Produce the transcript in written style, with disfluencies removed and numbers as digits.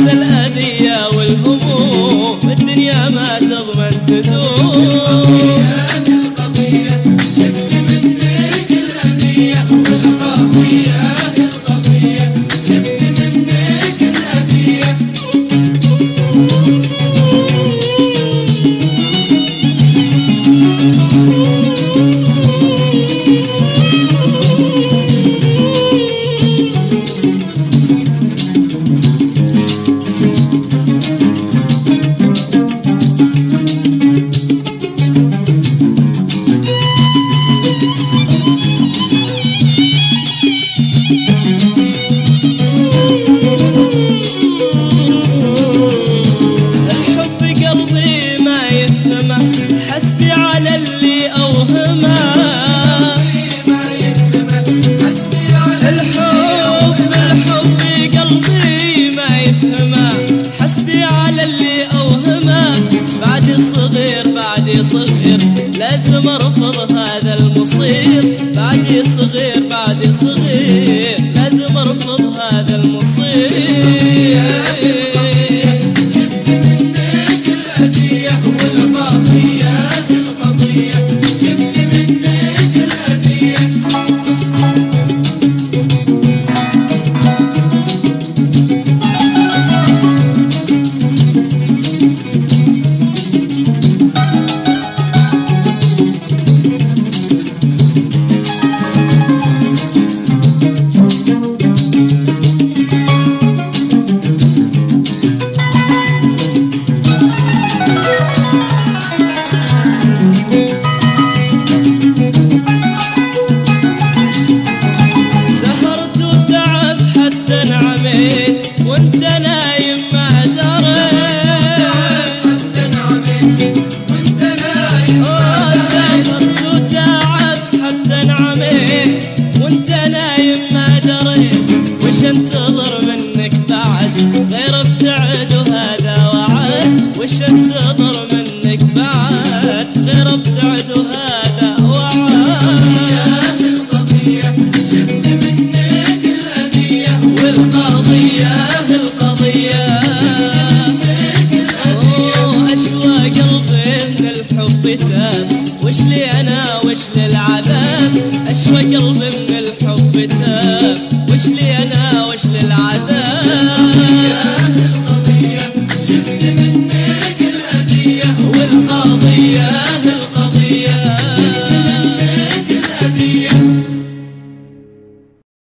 وانسى الأذية والهموم، الدنيا ما تضمن تدوم. لازم ارفض هذا المصير، بعدي صغير بعدي صغير، لازم ارفض هذا المصير. شفت منك الهدية والباقية في القضية، شفت منك الهدية. وش لي انا وش للعذاب، اشوى قلبي من الحب تاب، وش لي انا وش للعذاب.